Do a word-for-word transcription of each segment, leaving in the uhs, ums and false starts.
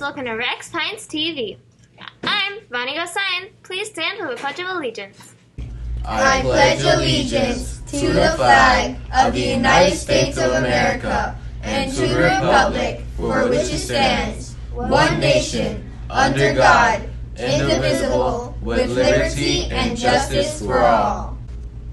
Welcome to Rex Pines T V. I'm Bonnie Gossain. Please stand for the Pledge of Allegiance. I pledge allegiance to the flag of the United States of America and to the republic for which it stands, one nation, under God, indivisible, with liberty and justice for all.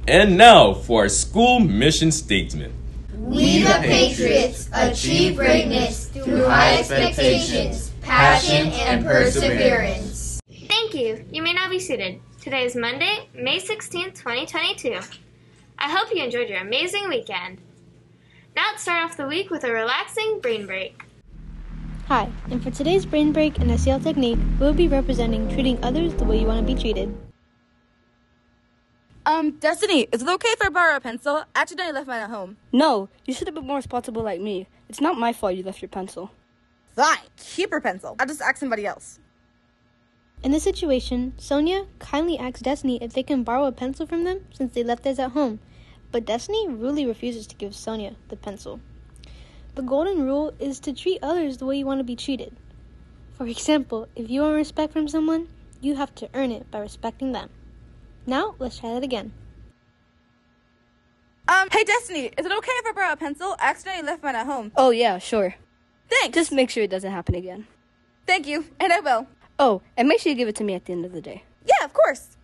And now for our school mission statement. We the Patriots achieve greatness through high expectations, passion, and perseverance. Thank you. You may now be seated. Today is Monday, May sixteenth, twenty twenty-two. I hope you enjoyed your amazing weekend. Now let's start off the week with a relaxing brain break. Hi, and for today's brain break and S E L technique, we'll be representing treating others the way you want to be treated. Um, Destiny, is it okay if I borrow a pencil? I accidentally left mine at home. No, you should have been more responsible like me. It's not my fault you left your pencil. Fine, keep your pencil. I'll just ask somebody else. In this situation, Sonia kindly asks Destiny if they can borrow a pencil from them since they left theirs at home. But Destiny rudely refuses to give Sonia the pencil. The golden rule is to treat others the way you want to be treated. For example, if you want respect from someone, you have to earn it by respecting them. Now, let's try that again. Um, hey Destiny, is it okay if I borrow a pencil? I accidentally left mine at home. Oh yeah, sure. Thanks! Just make sure it doesn't happen again. Thank you, and I will. Oh, and make sure you give it to me at the end of the day. Yeah, of course!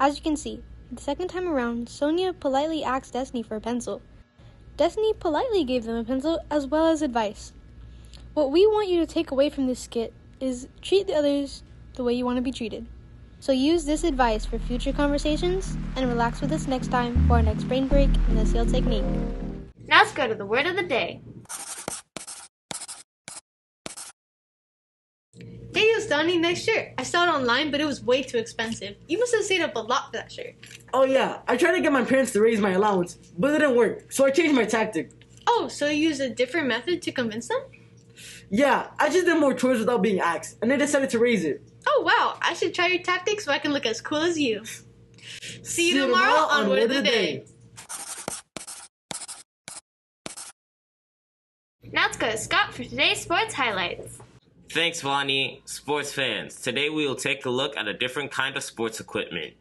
As you can see, the second time around, Sonia politely asked Destiny for a pencil. Destiny politely gave them a pencil as well as advice. What we want you to take away from this skit is treat the others the way you want to be treated. So use this advice for future conversations and relax with us next time for our next brain break and the S E L technique. Now let's go to the word of the day. They used Donnie's nice shirt. I saw it online, but it was way too expensive. You must have saved up a lot for that shirt. Oh yeah, I tried to get my parents to raise my allowance, but it didn't work, so I changed my tactic. Oh, so you used a different method to convince them? Yeah, I just did more chores without being asked, and they decided to raise it. Oh wow, I should try your tactics so I can look as cool as you. See, See you tomorrow, tomorrow on Word of the Day. Now let's go to Scott for today's sports highlights. Thanks, Bonnie. Sports fans, today we will take a look at a different kind of sports equipment.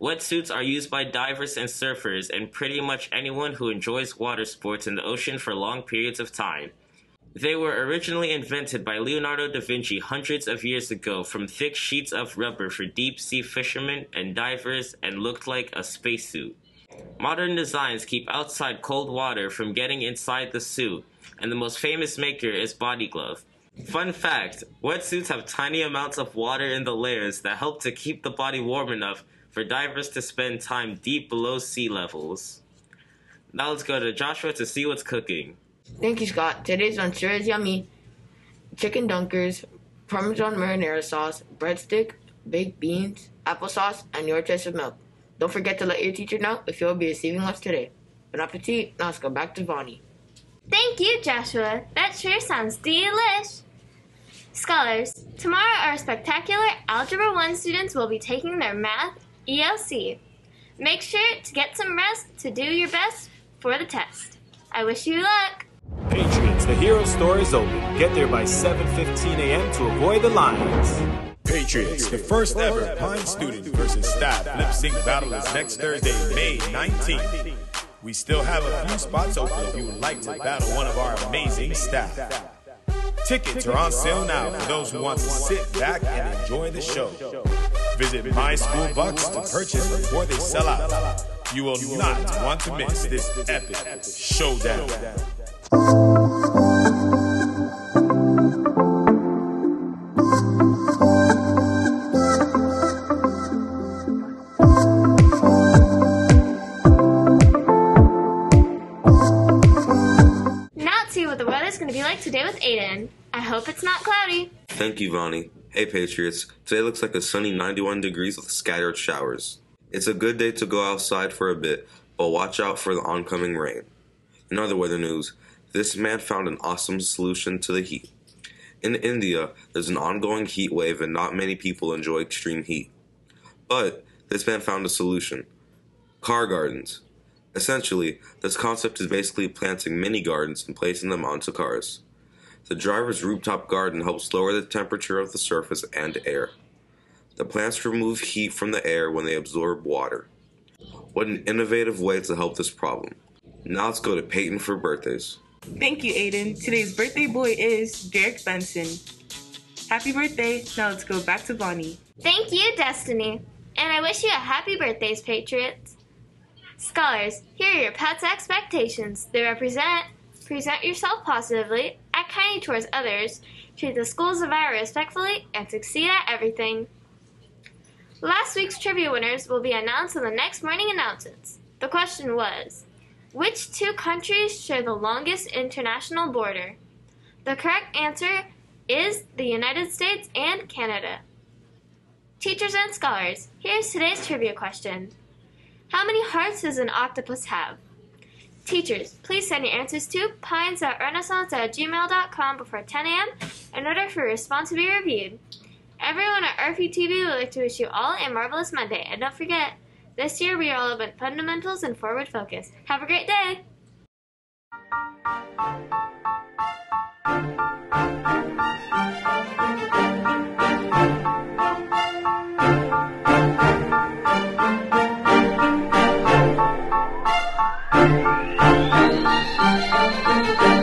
Wetsuits are used by divers and surfers and pretty much anyone who enjoys water sports in the ocean for long periods of time. They were originally invented by Leonardo da Vinci hundreds of years ago from thick sheets of rubber for deep-sea fishermen and divers and looked like a spacesuit. Modern designs keep outside cold water from getting inside the suit, and the most famous maker is Body Glove. Fun fact, wetsuits have tiny amounts of water in the layers that help to keep the body warm enough for divers to spend time deep below sea levels. Now let's go to Joshua to see what's cooking. Thank you, Scott. Today's lunch sure is yummy. Chicken dunkers, Parmesan marinara sauce, breadstick, baked beans, applesauce, and your choice of milk. Don't forget to let your teacher know if you'll be receiving lunch today. Bon appetit. Now let's go back to Bonnie. Thank you, Joshua. That sure sounds delish. Scholars, tomorrow our spectacular Algebra one students will be taking their Math E L C. Make sure to get some rest to do your best for the test. I wish you luck. Patriots, the hero store is open. Get there by seven fifteen a m to avoid the lines. Patriots, the first ever Pine student versus staff lip sync battle is next Thursday, May nineteenth. We still have a few spots open if you would like to battle one of our amazing staff. Tickets are on sale now for those who want to sit back and enjoy the show. Visit MySchoolBucks to purchase before they sell out. You will not want to miss this epic showdown. Now let's see what the weather's going to be like today with Aiden. I hope it's not cloudy. Thank you, Bonnie. Hey, Patriots. Today looks like a sunny ninety-one degrees with scattered showers. It's a good day to go outside for a bit, but watch out for the oncoming rain. In other weather news, this man found an awesome solution to the heat. In India, there's an ongoing heat wave and not many people enjoy extreme heat. But this man found a solution. Car gardens. Essentially, this concept is basically planting mini gardens and placing them onto cars. The driver's rooftop garden helps lower the temperature of the surface and air. The plants remove heat from the air when they absorb water. What an innovative way to help this problem. Now let's go to Peyton for birthdays. Thank you, Aiden. Today's birthday boy is Derek Benson. Happy birthday. Now let's go back to Bonnie. Thank you, Destiny. And I wish you a happy birthdays, Patriots. Scholars, here are your pet's expectations. They represent, present yourself positively, act kindly towards others, treat the schools of ours respectfully, and succeed at everything. Last week's trivia winners will be announced in the next morning announcements. The question was, which two countries share the longest international border? The correct answer is the United States and Canada. Teachers and scholars, here's today's trivia question. How many hearts does an octopus have? Teachers, please send your answers to pines at renaissance at gmail dot com before ten A M in order for your response to be reviewed. Everyone at R F U T V would like to wish you all a marvelous Monday. And don't forget, this year we are all about fundamentals and forward focus. Have a great day! Thank you.